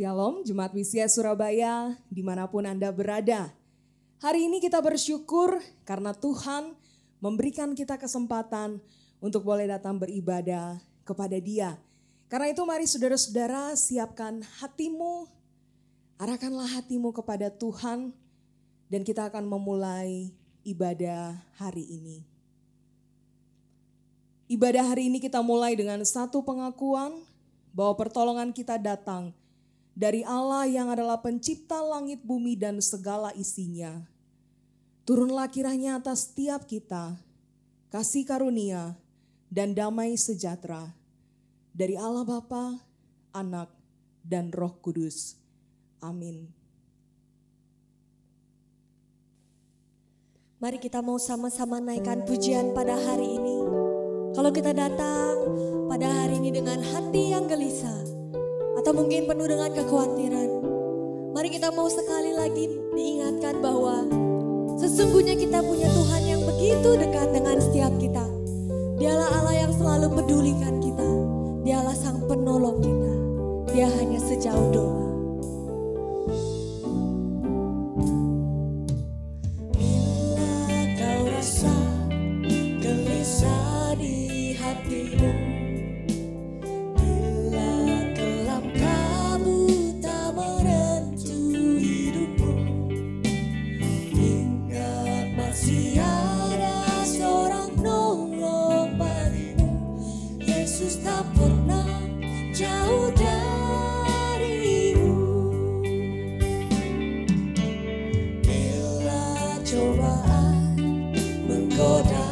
Shalom Jemaat Wisya Surabaya dimanapun Anda berada. Hari ini kita bersyukur karena Tuhan memberikan kita kesempatan untuk boleh datang beribadah kepada Dia. Karena itu mari saudara-saudara siapkan hatimu, arahkanlah hatimu kepada Tuhan dan kita akan memulai ibadah hari ini. Ibadah hari ini kita mulai dengan satu pengakuan bahwa pertolongan kita datang dari Allah yang adalah pencipta langit bumi dan segala isinya. Turunlah kiranya atas setiap kita kasih karunia dan damai sejahtera dari Allah Bapa, Anak, dan Roh Kudus. Amin. Mari kita mau sama-sama naikkan pujian pada hari ini. Kalau kita datang pada hari ini dengan hati yang gelisah atau mungkin penuh dengan kekhawatiran, mari kita mau sekali lagi diingatkan bahwa sesungguhnya kita punya Tuhan yang begitu dekat dengan setiap kita. Dialah Allah yang selalu pedulikan kita. Dialah sang penolong kita. Dia hanya sejauh doa. Bila kau rasa gelisah di hatimu, bila kelam kamu tak menentu hidupmu, ingat masih ada seorang nolong bagimu. Yesus tak pernah jauh darimu. Bila cobaan menggoda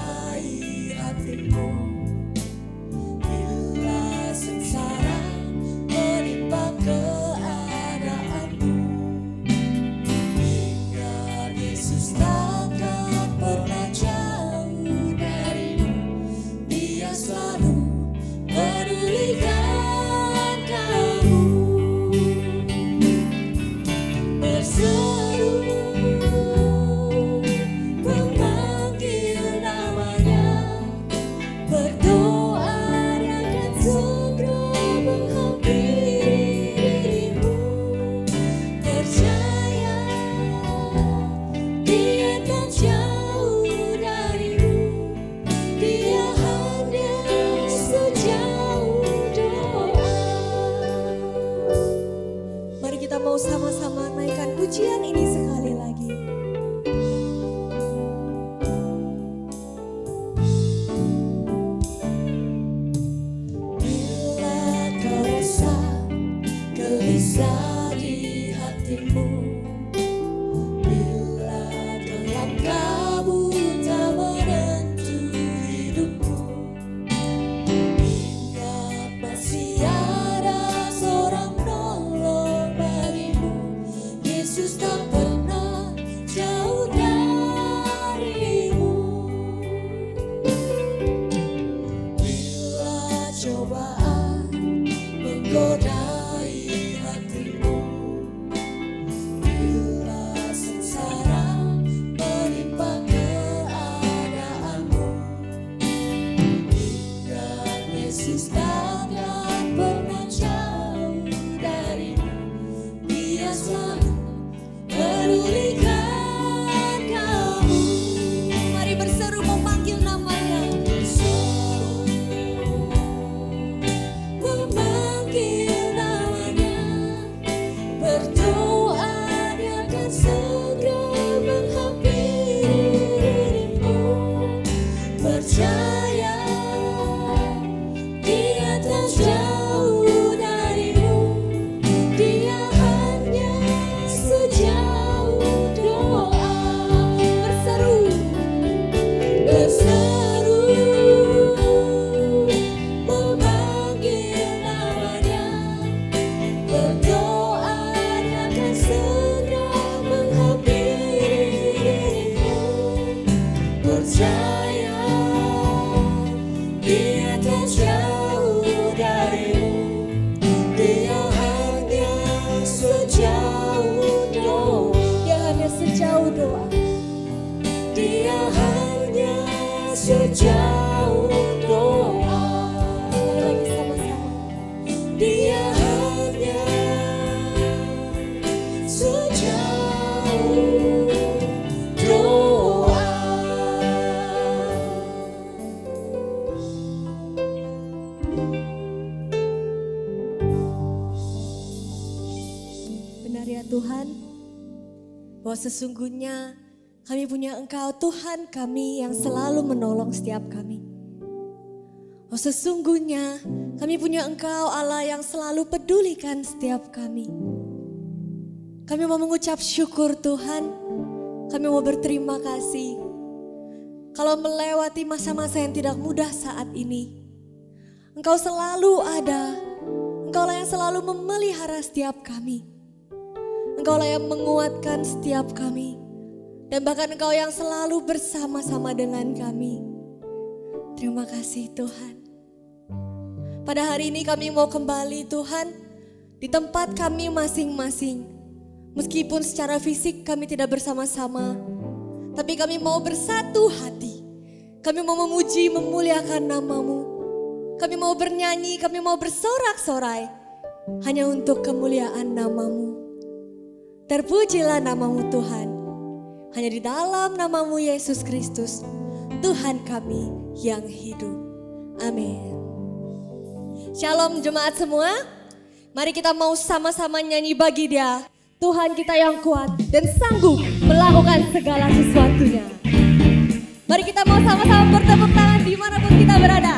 dia hanya bahwa sesungguhnya kami punya Engkau Tuhan kami yang selalu menolong setiap kami. Oh sesungguhnya kami punya Engkau Allah yang selalu pedulikan setiap kami. Kami mau mengucap syukur Tuhan, kami mau berterima kasih. Kalau melewati masa-masa yang tidak mudah saat ini, Engkau selalu ada, Engkaulah yang selalu memelihara setiap kami. Engkaulah yang menguatkan setiap kami. Dan bahkan Engkau yang selalu bersama-sama dengan kami. Terima kasih Tuhan. Pada hari ini kami mau kembali Tuhan di tempat kami masing-masing. Meskipun secara fisik kami tidak bersama-sama, tapi kami mau bersatu hati. Kami mau memuji, memuliakan nama-Mu. Kami mau bernyanyi, kami mau bersorak-sorai hanya untuk kemuliaan nama-Mu. Terpujilah nama-Mu Tuhan. Hanya di dalam nama-Mu Yesus Kristus, Tuhan kami yang hidup. Amin. Shalom jemaat semua. Mari kita mau sama-sama nyanyi bagi Dia. Tuhan kita yang kuat dan sanggup melakukan segala sesuatunya. Mari kita mau sama-sama bertepuk tangan dimanapun kita berada.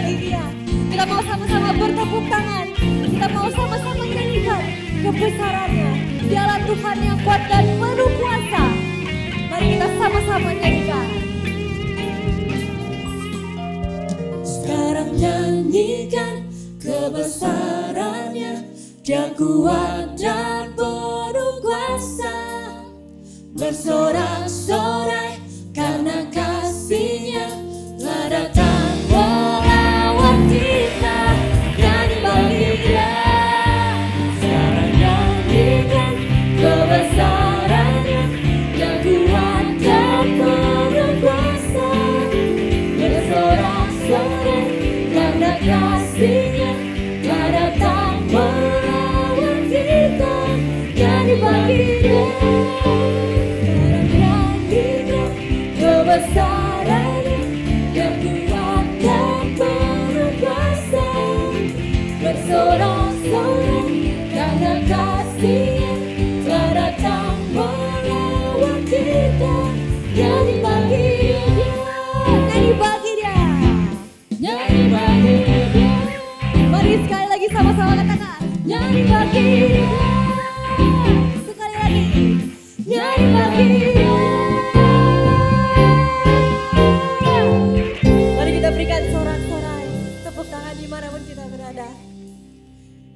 Bagi Dia, karena Dia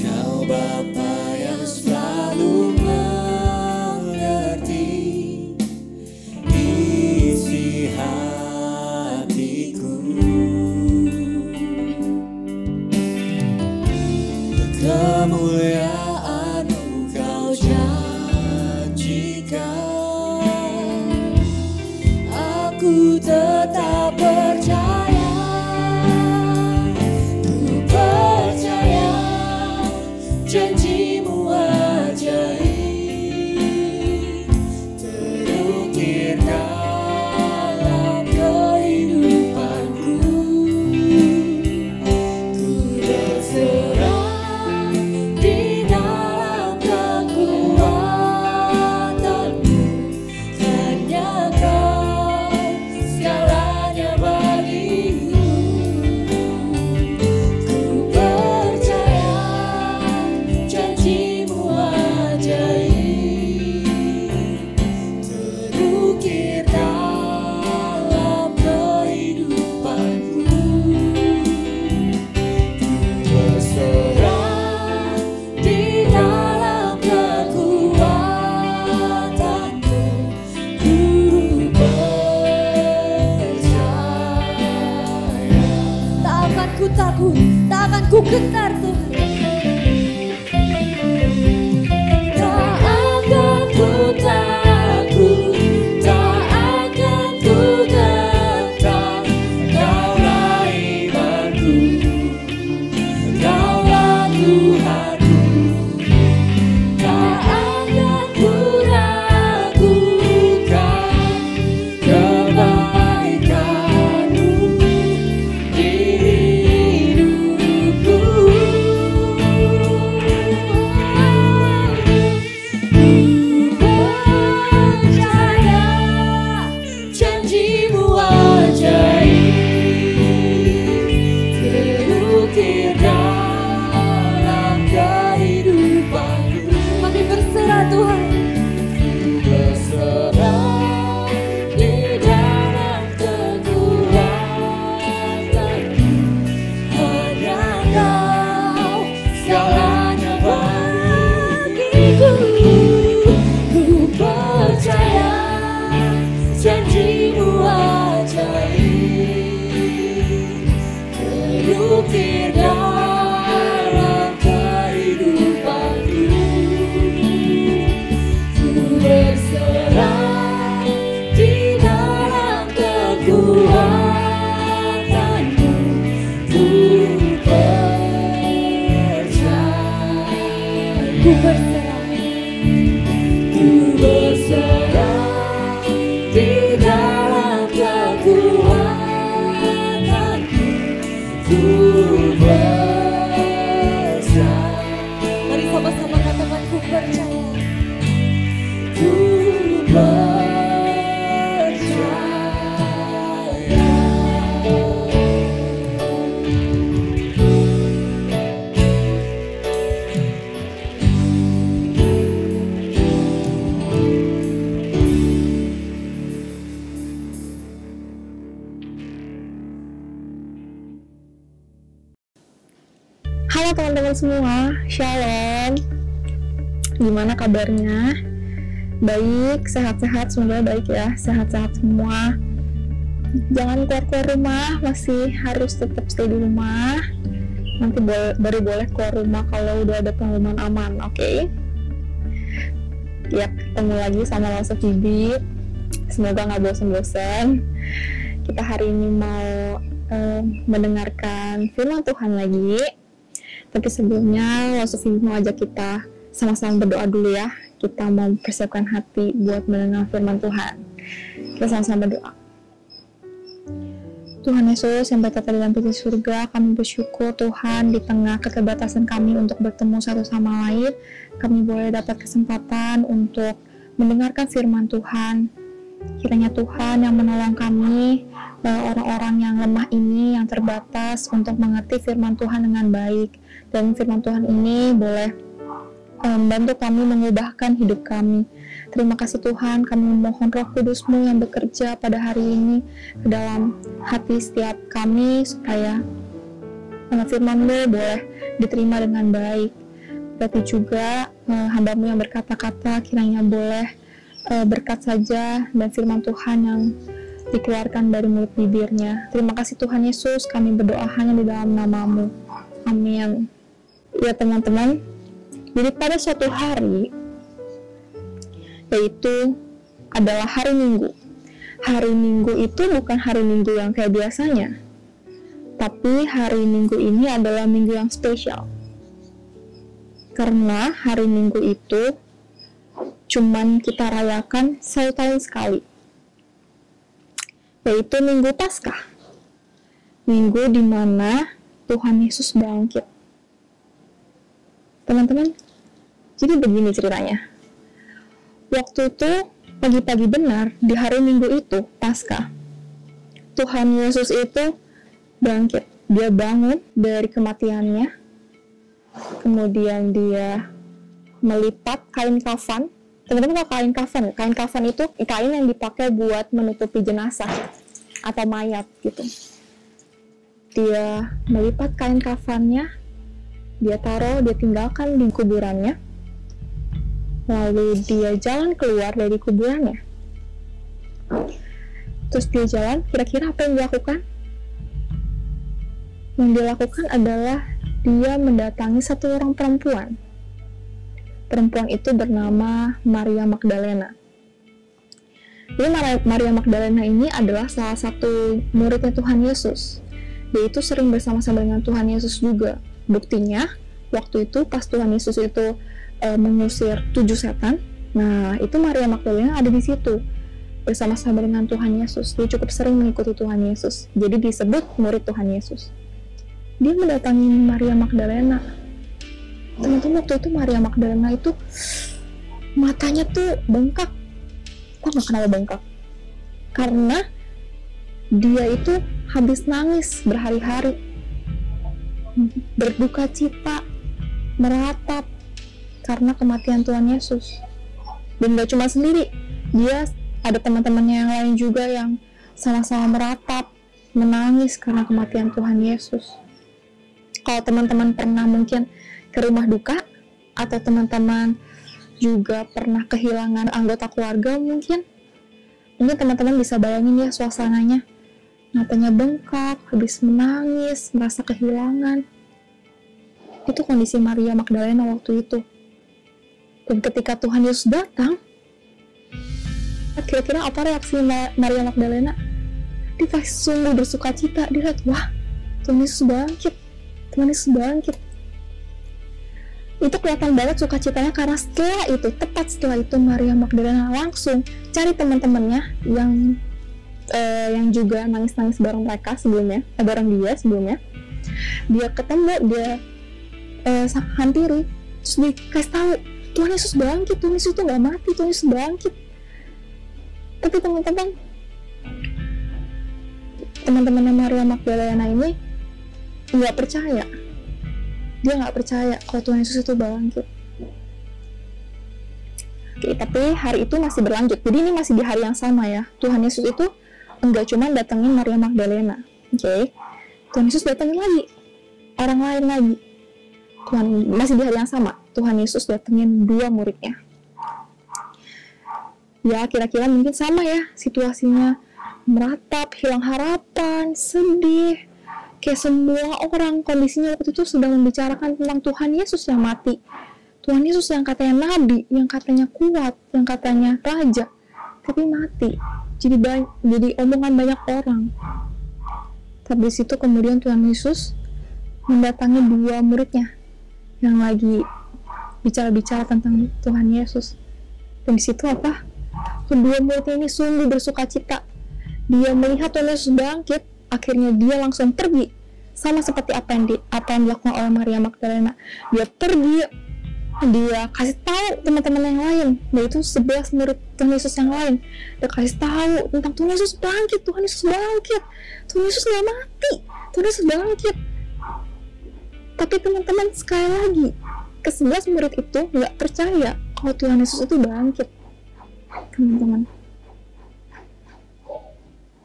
Kau Bapa yang selalu kemuliaan-Mu kau janjikan, aku tetap percaya. Ku percaya janji-Mu ajaib, terukir dalam kehidupanku. Ku berserah ku. Teman-teman semua, shalom. Gimana kabarnya? Baik, sehat-sehat, semoga baik ya, sehat-sehat semua. Jangan keluar rumah, masih harus tetap stay di rumah. Nanti baru boleh keluar rumah kalau udah ada pengumuman aman, oke? Ya, ketemu lagi sama Lawsa Bibit. Semoga nggak bosan-bosan. Kita hari ini mau mendengarkan firman Tuhan lagi. Tapi sebelumnya, Lawsa mau ajak kita sama-sama berdoa dulu ya. Kita mau persiapkan hati buat mendengar firman Tuhan. Kita sama-sama berdoa. Tuhan Yesus yang bertata di dalam peti surga, kami bersyukur Tuhan di tengah keterbatasan kami untuk bertemu satu sama lain, kami boleh dapat kesempatan untuk mendengarkan firman Tuhan. Kiranya Tuhan yang menolong kami, orang-orang yang lemah ini, yang terbatas, untuk mengerti firman Tuhan dengan baik. Dan firman Tuhan ini boleh membantu kami mengubahkan hidup kami. Terima kasih Tuhan, kami memohon Roh Kudus-Mu yang bekerja pada hari ini ke dalam hati setiap kami, supaya firman-Mu boleh diterima dengan baik. Tapi juga hamba-Mu yang berkata-kata kiranya boleh berkat saja dan firman Tuhan yang dikeluarkan dari mulut bibirnya. Terima kasih Tuhan Yesus, kami berdoa hanya di dalam nama-Mu, amin. Ya teman-teman, jadi pada suatu hari, yaitu adalah hari Minggu. Hari Minggu itu bukan hari Minggu yang kayak biasanya, tapi hari Minggu ini adalah minggu yang spesial, karena hari Minggu itu cuman kita rayakan 1 tahun sekali, yaitu Minggu Paskah, minggu di mana Tuhan Yesus bangkit. Teman-teman, jadi begini ceritanya. Waktu itu pagi-pagi benar di hari Minggu itu, Paskah, Tuhan Yesus itu bangkit. Dia bangun dari kematiannya, kemudian dia melipat kain kafan. Teman-teman, kalau kain kafan itu kain yang dipakai buat menutupi jenazah atau mayat gitu. Dia melipat kain kafannya, dia taruh, dia tinggalkan di kuburannya, lalu dia jalan keluar dari kuburannya. Terus dia jalan, kira-kira apa yang dilakukan? Yang dilakukan adalah dia mendatangi satu orang perempuan. Perempuan itu bernama Maria Magdalena. Jadi Maria Magdalena ini adalah salah satu muridnya Tuhan Yesus. Dia itu sering bersama-sama dengan Tuhan Yesus juga. Buktinya, waktu itu pas Tuhan Yesus itu mengusir 7 setan, nah itu Maria Magdalena ada di situ bersama-sama dengan Tuhan Yesus. Dia cukup sering mengikuti Tuhan Yesus. Jadi disebut murid Tuhan Yesus. Dia mendatangi Maria Magdalena. Teman-teman, waktu itu Maria Magdalena itu matanya tuh bengkak. Kok nggak kenapa bengkak? Karena dia itu habis nangis berhari-hari, berduka cita, meratap karena kematian Tuhan Yesus. Dan nggak cuma sendiri, dia ada teman-temannya yang lain juga yang sama-sama meratap, menangis karena kematian Tuhan Yesus. Kalau teman-teman pernah mungkin ke rumah duka, atau teman-teman juga pernah kehilangan anggota keluarga, mungkin teman-teman bisa bayangin ya suasananya. Matanya bengkak, habis menangis, merasa kehilangan. Itu kondisi Maria Magdalena waktu itu. Dan ketika Tuhan Yesus datang, kira-kira apa reaksi Maria Magdalena? Dia pasti sungguh bersuka cita. Dia lihat, wah, Tuhan Yesus bangkit, Tuhan Yesus bangkit. Itu kelihatan banget sukacitanya, karena setelah itu, tepat setelah itu, Maria Magdalena langsung cari teman-temannya yang juga nangis-nangis bareng mereka sebelumnya, bareng dia sebelumnya. Dia ketemu, dia hampiri, terus dikasih tahu, Tuhan Yesus bangkit, Tuhan Yesus itu nggak mati, Tuhan Yesus bangkit. Tapi teman-teman Maria Magdalena ini nggak percaya. Dia nggak percaya kalau Tuhan Yesus itu bangkit. Oke, tapi hari itu masih berlanjut. Jadi ini masih di hari yang sama ya. Tuhan Yesus itu enggak cuma datengin Maria Magdalena. Oke. Tuhan Yesus datengin lagi orang lain lagi. Tuhan masih di hari yang sama. Tuhan Yesus datengin dua muridnya. Ya, kira-kira mungkin sama ya situasinya. Meratap, hilang harapan, sedih. Kayak semua orang kondisinya waktu itu sedang membicarakan tentang Tuhan Yesus yang mati. Tuhan Yesus yang katanya nabi, yang katanya kuat, yang katanya raja, tapi mati. Jadi omongan banyak orang. Tapi situ kemudian Tuhan Yesus mendatangi dua muridnya yang lagi bicara-bicara tentang Tuhan Yesus. Dan di situ apa? Kedua muridnya ini sungguh bersukacita. Dia melihat Tuhan Yesus bangkit, akhirnya dia langsung pergi. Sama seperti apa yang dilakukan oleh Maria Magdalena. Dia pergi. Dia kasih tahu teman-teman yang lain, yaitu 11 murid Tuhan Yesus yang lain. Dia kasih tahu tentang Tuhan Yesus bangkit, Tuhan Yesus bangkit, Tuhan Yesus gak mati, Tuhan Yesus bangkit. Tapi teman-teman, sekali lagi, ke-11 murid itu gak percaya kalau Tuhan Yesus itu bangkit.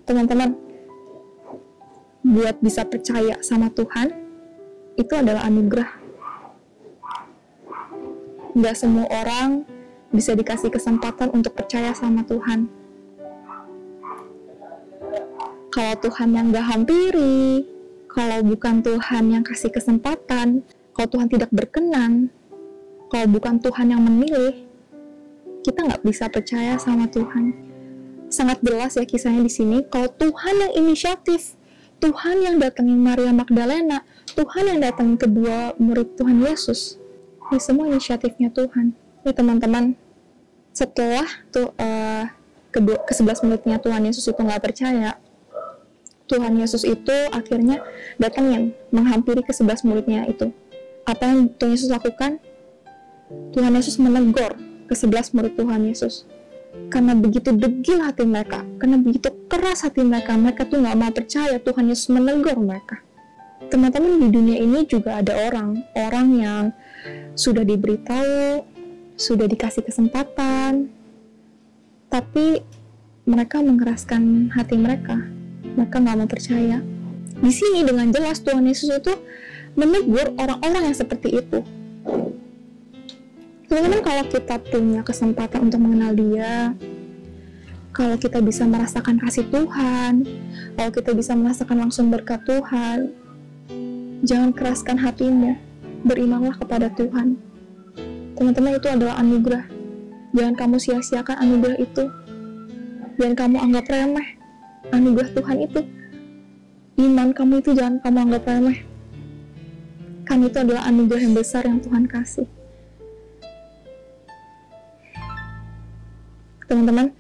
Teman-teman, buat bisa percaya sama Tuhan itu adalah anugerah. Nggak semua orang bisa dikasih kesempatan untuk percaya sama Tuhan. Kalau Tuhan yang nggak hampiri, kalau bukan Tuhan yang kasih kesempatan, kalau Tuhan tidak berkenan, kalau bukan Tuhan yang memilih, kita nggak bisa percaya sama Tuhan. Sangat jelas ya kisahnya di sini. Kalau Tuhan yang inisiatif, Tuhan yang datangin Maria Magdalena, Tuhan yang datangin kedua murid Tuhan Yesus. Ini semua inisiatifnya Tuhan. Ya teman-teman, setelah tuh ke-11 muridnya Tuhan Yesus itu nggak percaya, Tuhan Yesus itu akhirnya datangin, menghampiri ke-11 muridnya itu. Apa yang Tuhan Yesus lakukan? Tuhan Yesus menegur ke-11 murid Tuhan Yesus. Karena begitu degil hati mereka, karena begitu keras hati mereka, mereka tuh nggak mau percaya, Tuhan Yesus menegur mereka. Teman-teman, di dunia ini juga ada orang yang sudah diberitahu, sudah dikasih kesempatan, tapi mereka mengeraskan hati mereka nggak mau percaya. Di sini dengan jelas Tuhan Yesus itu menegur orang-orang yang seperti itu. Teman-teman, kalau kita punya kesempatan untuk mengenal Dia, kalau kita bisa merasakan kasih Tuhan, kalau kita bisa merasakan langsung berkat Tuhan, jangan keraskan hatimu, berimanlah kepada Tuhan. Teman-teman, itu adalah anugerah. Jangan kamu sia-siakan anugerah itu. Jangan kamu anggap remeh anugerah Tuhan itu. Iman kamu itu jangan kamu anggap remeh. Karena itu adalah anugerah yang besar yang Tuhan kasih. Teman-teman,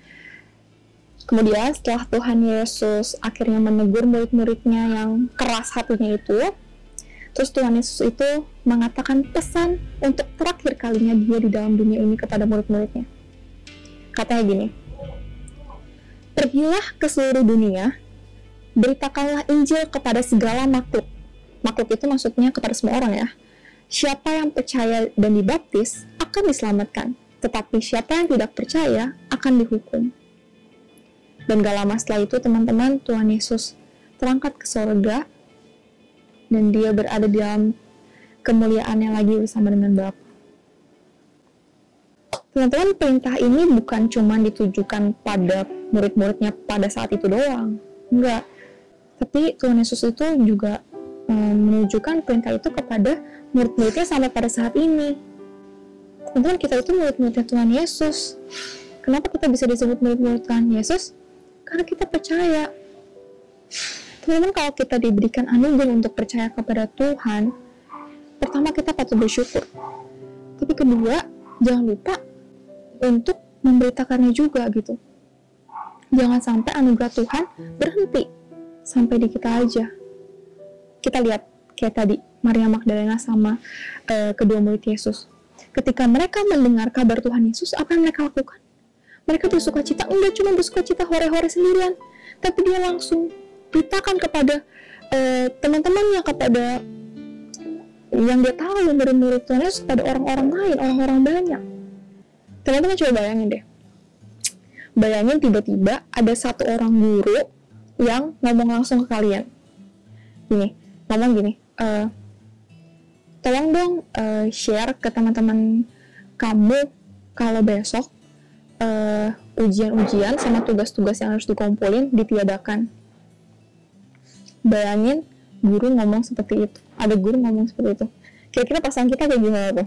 kemudian setelah Tuhan Yesus akhirnya menegur murid-muridnya yang keras hatinya itu, terus Tuhan Yesus itu mengatakan pesan untuk terakhir kalinya Dia di dalam dunia ini kepada murid-muridnya. Katanya gini, "Pergilah ke seluruh dunia, beritakanlah Injil kepada segala makhluk." Makhluk itu maksudnya kepada semua orang ya. "Siapa yang percaya dan dibaptis akan diselamatkan, tetapi siapa yang tidak percaya akan dihukum." Dan gak lama setelah itu teman-teman, Tuhan Yesus terangkat ke surga, dan Dia berada di dalam kemuliaannya lagi bersama dengan Bapa. Teman-teman, perintah ini bukan cuma ditujukan pada murid-muridnya pada saat itu doang, enggak. Tapi Tuhan Yesus itu juga menunjukkan perintah itu kepada murid-muridnya sampai pada saat ini. Teman-teman, kita itu murid-muridnya Tuhan Yesus. Kenapa kita bisa disebut murid-murid Tuhan Yesus? Karena kita percaya. Teman-teman, kalau kita diberikan anugerah untuk percaya kepada Tuhan, pertama kita patut bersyukur. Tapi kedua, jangan lupa untuk memberitakannya juga gitu. Jangan sampai anugerah Tuhan berhenti sampai di kita aja. Kita lihat kayak tadi Maria Magdalena sama kedua murid Yesus. Ketika mereka mendengar kabar Tuhan Yesus, apa yang mereka lakukan? Mereka bersuka cita, enggak cuma bersuka cita hore-hore sendirian, tapi dia langsung beritakan kepada teman-temannya, kepada yang dia tahu dari murid Tuhan Yesus, kepada orang-orang lain, orang-orang banyak. Teman-teman coba bayangin deh. Bayangin tiba-tiba ada satu orang guru yang ngomong langsung ke kalian. Gini, ngomong gini, tolong dong share ke teman-teman kamu kalau besok ujian-ujian sama tugas-tugas yang harus dikumpulin ditiadakan. Bayangin guru ngomong seperti itu. Ada guru ngomong seperti itu. Kira-kira pasangan kita kayak gimana tuh?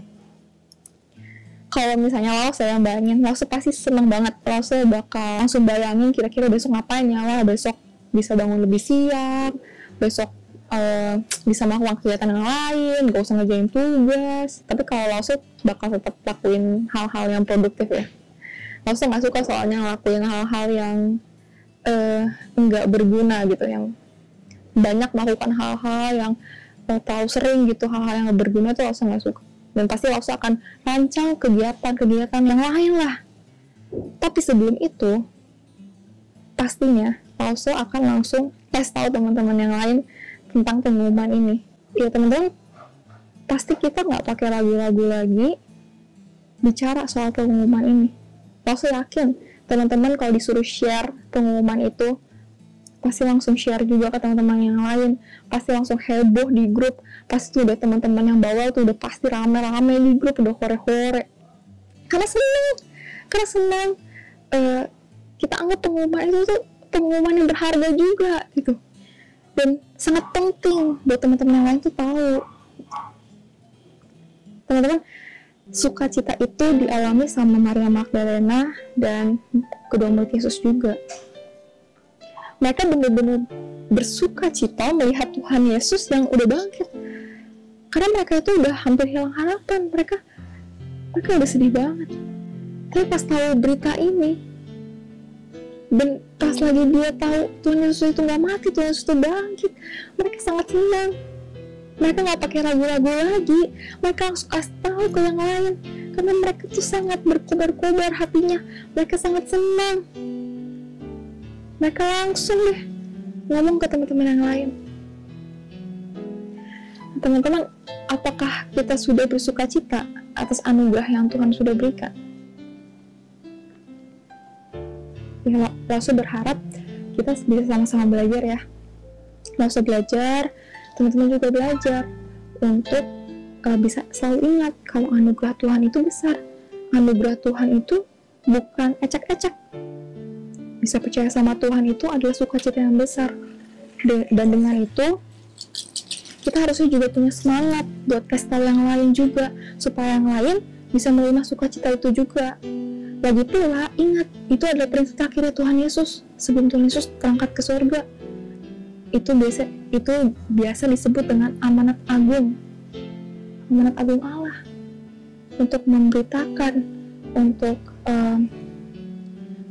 Kalau misalnya Lause yang bayangin, Lause pasti seneng banget. Lause bakal langsung bayangin kira-kira besok ngapain ya. Wah, besok bisa bangun lebih siang, besok bisa melakukan kegiatan yang lain, gak usah ngerjain tugas. Tapi kalau Lause bakal tetap lakuin hal-hal yang produktif ya. Lause gak suka soalnya ngelakuin hal-hal yang gak berguna gitu, yang banyak melakukan hal-hal yang terlalu sering gitu, hal-hal yang gak berguna tuh Lause gak suka. Dan pasti Lause akan rancang kegiatan-kegiatan yang lain lah. Tapi sebelum itu, pastinya Lause akan langsung kasih tahu teman-teman yang lain tentang pengumuman ini. Ya teman-teman, pasti kita nggak pakai ragu-ragu lagi bicara soal pengumuman ini. Pasti yakin teman-teman kalau disuruh share pengumuman itu, pasti langsung share juga ke teman-teman yang lain, pasti langsung heboh di grup, pasti tuh udah teman-teman yang bawel tuh udah pasti rame-rame di grup, udah hore-hore karena senang kita anggap pengumuman itu tuh pengumuman yang berharga juga gitu. Dan sangat penting buat teman-teman yang lain tuh tahu. Teman-teman, sukacita itu dialami sama Maria Magdalena dan kedua murid Yesus juga. Mereka benar-benar bersukacita melihat Tuhan Yesus yang udah bangkit. Karena mereka itu udah hampir hilang harapan, mereka udah sedih banget. Tapi pas tahu berita ini, dan pas lagi dia tahu Tuhan Yesus itu gak mati, Tuhan Yesus itu bangkit, mereka sangat senang. Mereka gak pakai ragu-ragu lagi, mereka langsung kasih tahu ke yang lain. Karena mereka tuh sangat berkobar-kobar hatinya, mereka sangat senang. Mereka langsung deh ngomong ke teman-teman yang lain. Teman-teman, apakah kita sudah bersuka cita atas anugerah yang Tuhan sudah berikan? Ya, Lause berharap kita bisa sama-sama belajar ya. Lause belajar, teman-teman juga belajar untuk bisa selalu ingat kalau anugerah Tuhan itu besar. Anugerah Tuhan itu bukan ecek-ecek. Bisa percaya sama Tuhan itu adalah sukacita yang besar. Dan dengan itu kita harusnya juga punya semangat buat kasih tahu yang lain juga, supaya yang lain bisa menerima sukacita itu juga. Lagi pula, ingat, itu adalah perintah terakhir Tuhan Yesus sebelum Tuhan Yesus terangkat ke surga. Itu biasa disebut dengan amanat agung Allah, untuk memberitakan, untuk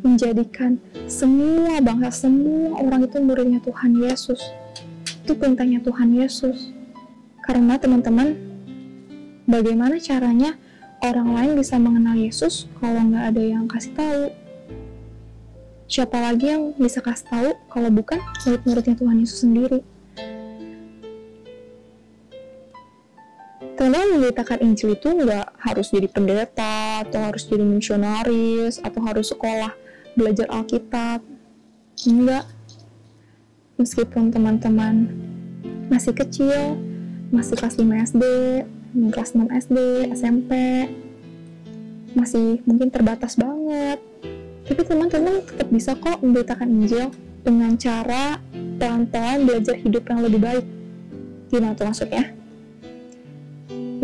menjadikan semua bangsa, semua orang itu muridnya Tuhan Yesus. Itu perintahnya Tuhan Yesus. Karena teman-teman, bagaimana caranya orang lain bisa mengenal Yesus kalau nggak ada yang kasih tahu? Siapa lagi yang bisa kasih tahu kalau bukan murid-muridnya Tuhan Yesus sendiri? Teman-teman, memberitakan Injil itu nggak harus jadi pendeta, atau harus jadi misionaris, atau harus sekolah belajar Alkitab. Enggak. Meskipun teman-teman masih kecil, masih kelas 5 SD, kelas 6 SD, SMP, masih mungkin terbatas banget, tapi teman-teman tetap bisa kok memberitakan Injil dengan cara pelan-pelan belajar hidup yang lebih baik. Gimana tuh maksudnya?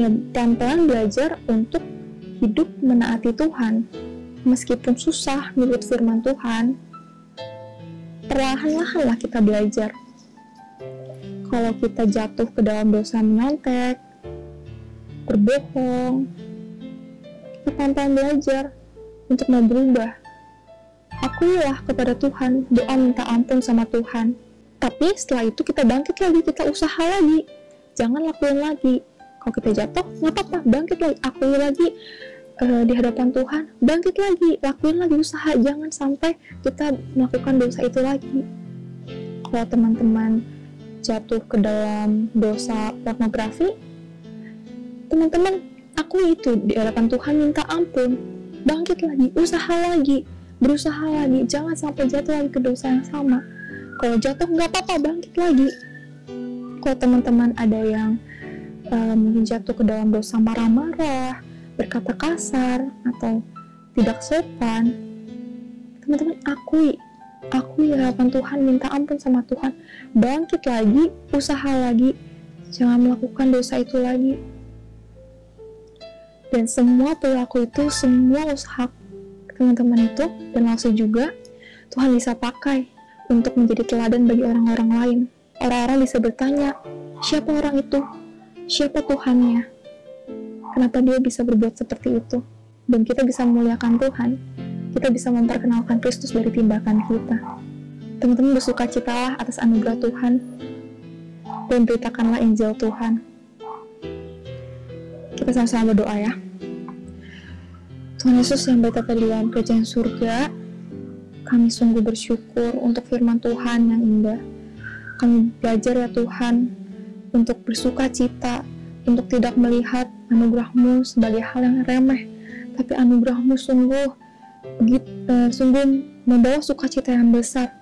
Ya, pelan-pelan belajar untuk hidup menaati Tuhan, meskipun susah menurut firman Tuhan. Perlahan-lahanlah kita belajar. Kalau kita jatuh ke dalam dosa menyontek, berbohong, kita pelan-pelan belajar untuk mau berubah. Akuilah kepada Tuhan, doa minta ampun sama Tuhan. Tapi setelah itu kita bangkit lagi, kita usaha lagi. Jangan lakuin lagi. Kalau kita jatuh, nggak apa-apa, bangkit lagi, akui lagi di hadapan Tuhan, bangkit lagi, lakuin lagi usaha, jangan sampai kita melakukan dosa itu lagi. Kalau teman-teman jatuh ke dalam dosa pornografi, teman-teman akui itu di hadapan Tuhan, minta ampun, bangkit lagi, usaha lagi, berusaha lagi, jangan sampai jatuh lagi ke dosa yang sama. Kalau jatuh nggak apa-apa, bangkit lagi. Kalau teman-teman ada yang mungkin jatuh ke dalam dosa marah-marah, berkata kasar, atau tidak sopan, teman-teman akui hadapan Tuhan, minta ampun sama Tuhan, bangkit lagi, usaha lagi, jangan melakukan dosa itu lagi. Dan semua perilaku itu, semua usaha teman-teman itu, dan langsung juga Tuhan bisa pakai untuk menjadi teladan bagi orang-orang lain. Orang-orang bisa bertanya, siapa orang itu? Siapa Tuhannya? Kenapa dia bisa berbuat seperti itu? Dan kita bisa memuliakan Tuhan. Kita bisa memperkenalkan Kristus dari tindakan kita. Teman-teman, bersukacitalah atas anugerah Tuhan dan beritakanlah Injil Tuhan. Kita sama-sama berdoa ya. Tuhan Yesus yang bertata di dalam kerajaan surga, kami sungguh bersyukur untuk firman Tuhan yang indah. Kami belajar ya Tuhan untuk bersuka cita, untuk tidak melihat anugerah-Mu sebagai hal yang remeh, tapi anugerah-Mu sungguh membawa sukacita yang besar.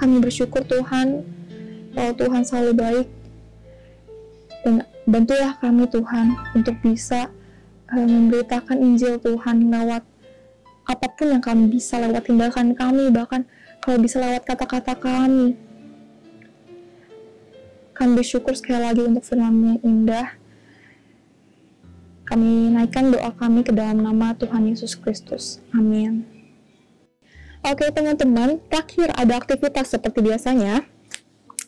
Kami bersyukur Tuhan, bahwa Tuhan selalu baik, dan bantulah kami Tuhan untuk bisa memberitakan Injil Tuhan lewat apapun yang kami bisa, lewat tindakan kami, bahkan kalau bisa lewat kata-kata kami. Kami bersyukur sekali lagi untuk firman-Mu yang indah. Kami naikkan doa kami ke dalam nama Tuhan Yesus Kristus. Amin. Oke teman-teman, terakhir ada aktivitas seperti biasanya.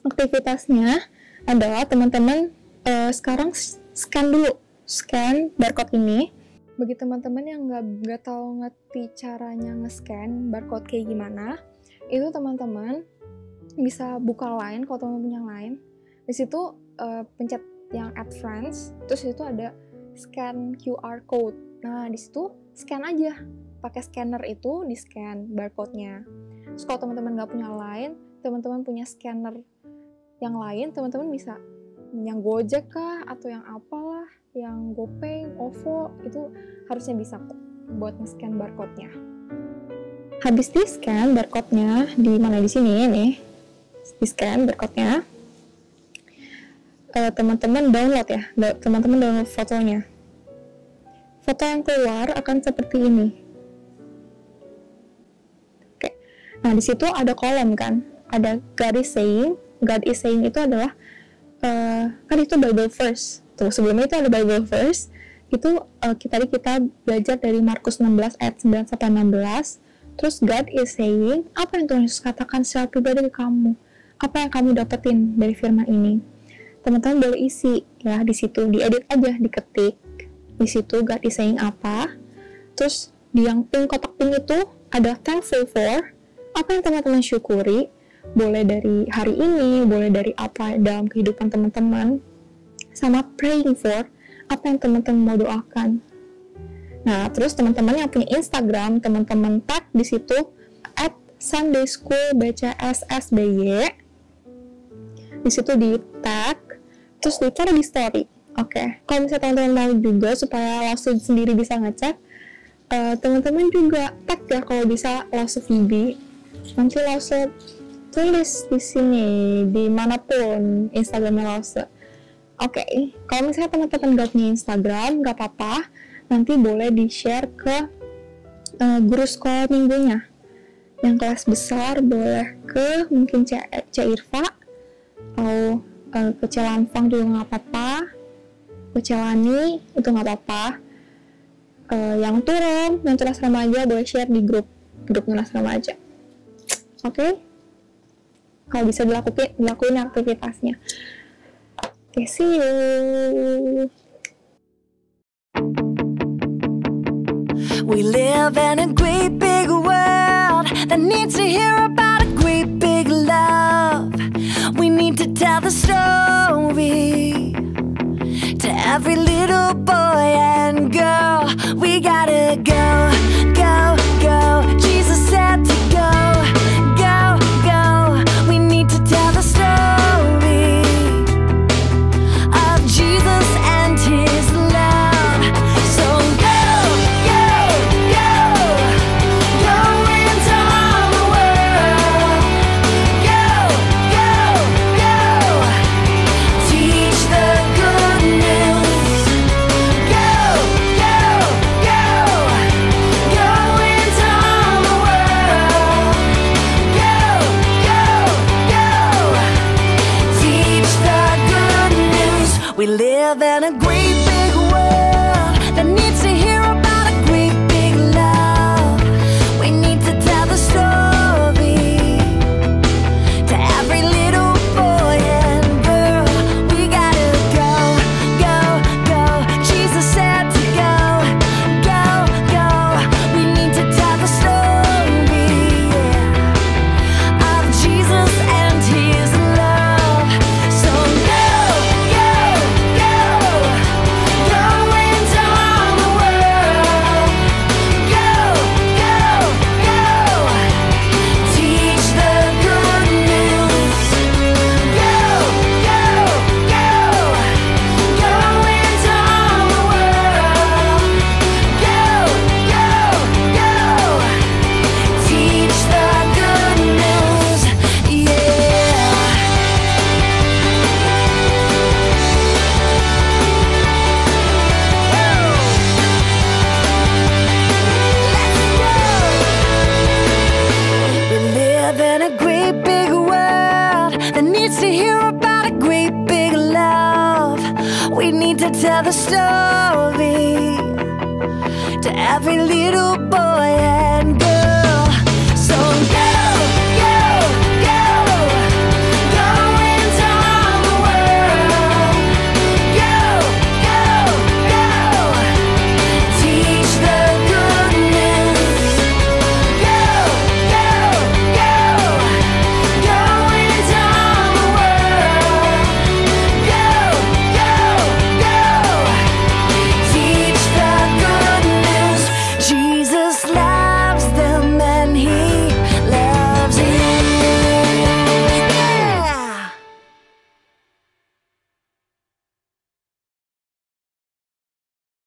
Aktivitasnya adalah teman-teman sekarang scan dulu, scan barcode ini. Bagi teman-teman yang nggak tahu ngerti caranya nge-scan barcode kayak gimana, itu teman-teman bisa buka Line kalau teman-teman punya Line. Di situ pencet yang add friends, terus itu ada scan QR code. Nah, di situ scan aja. Pakai scanner itu di-scan barcode-nya. Terus kalau teman-teman nggak punya Line, teman-teman punya scanner yang lain, teman-teman bisa yang Gojek kah atau yang apalah, yang GoPay, OVO, itu harusnya bisa buat nge-scan barcode-nya. Habis di-scan barcode-nya di mana, di sini nih. Di-scan barcode-nya. Teman-teman download ya, teman-teman download fotonya. Foto yang keluar akan seperti ini. Oke. Nah, di situ ada kolom kan, ada God is saying. God is saying itu adalah kan itu Bible verse. Tuh, sebelumnya itu ada Bible verse. Itu tadi kita belajar dari Markus 16 ayat 9 sampai 16. Terus God is saying, apa yang Tuhan Yesus katakan secara pribadi ke kamu? Apa yang kamu dapetin dari firman ini? Teman-teman boleh isi ya di situ, diedit aja, diketik di situ God is saying apa. Terus di yang pink, kotak pink itu ada thankful for, apa yang teman-teman syukuri, boleh dari hari ini, boleh dari apa dalam kehidupan teman-teman, sama praying for, apa yang teman-teman mau doakan. Nah, terus teman-teman yang punya Instagram, teman-teman tag di situ @sundayschoolbcssby, di situ di tag, terus dicari di story. Oke. Kalau misalnya teman-teman mau juga supaya langsung sendiri bisa ngecek, teman-teman juga tag ya, kalau bisa langsung VB, nanti langsung tulis di sini dimanapun Instagramnya langsung. Oke. Kalau misalnya teman-teman nggak punya Instagram, nggak apa-apa, nanti boleh di share ke guru sekolah minggunya yang kelas besar, boleh ke mungkin Irfa atau ke Celanfang juga nggak apa-apa, ke Celani itu nggak apa-apa, yang Tunas Remaja boleh share di grup Tunas Remaja. Oke. Kalau bisa dilakuin aktivitasnya. Oke, see you. We live in a great big world that needs to hear about a great big love. We need to tell the story. to every little boy and girl. We gotta go, go, go. Jesus said to go, go, go. We need to tell the story of Jesus and his love. So go, go, go. Go into all the world. Go, go, go. Teach the good news. Go, go, go. Go into all the world. Go, go, go. Teach the good news. We live in a great big world that needs to hear about a great big love. We need to tell the story to every little boy and girl. We gotta go, go, go. Jesus said to go, go, go. We need to tell the story, yeah, of Jesus and his love. So go, go, go. Go into all the world. Go, go, go. Teach the good news. Go, go, go. Go into all the world. Go, go, go. Teach the good news. Yeah. We live in a great big world that needs to hear about a great big love. We need to tell the story to every little